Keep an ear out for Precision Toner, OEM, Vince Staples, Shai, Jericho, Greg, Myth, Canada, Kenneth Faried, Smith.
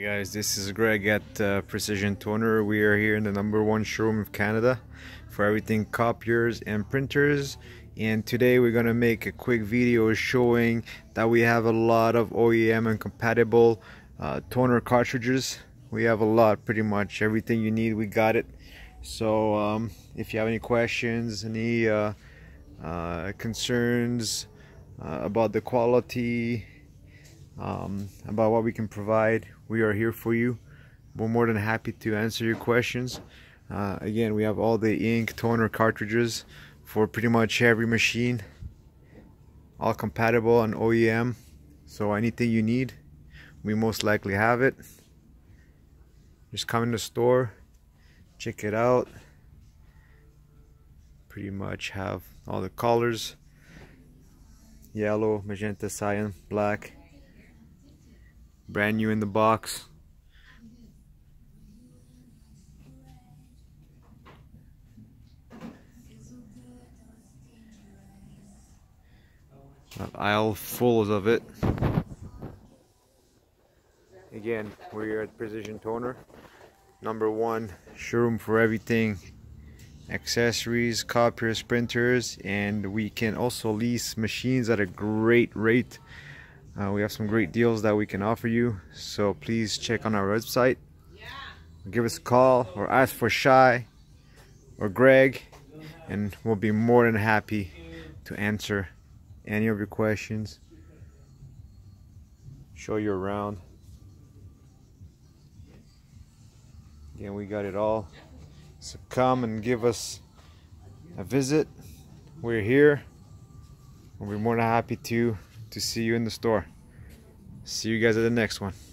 Hey guys, this is Greg at Precision Toner. We are here in the #1 showroom of Canada for everything copiers and printers, and today we're going to make a quick video showing that we have a lot of OEM and compatible toner cartridges. We have a lot, pretty much everything you need, we got it. So if you have any questions, any concerns about the quality, about what we can provide, we are here for you. We're more than happy to answer your questions. Again, we have all the ink toner cartridges for pretty much every machine, all compatible and OEM, so anything you need, we most likely have it. Just come in the store, check it out. Pretty much have all the colors: yellow, magenta, cyan, black. Brand new in the box. An aisle full of it. Again, we're here at Precision Toner, #1 showroom for everything: accessories, copiers, printers, and we can also lease machines at a great rate. We have some great deals that we can offer you, so please check on our website. Give us a call or ask for Shai or Greg, and we'll be more than happy to answer any of your questions, show you around. Again, we got it all, so come and give us a visit. We're here, and we're more than happy to see you in the store. See you guys at the next one.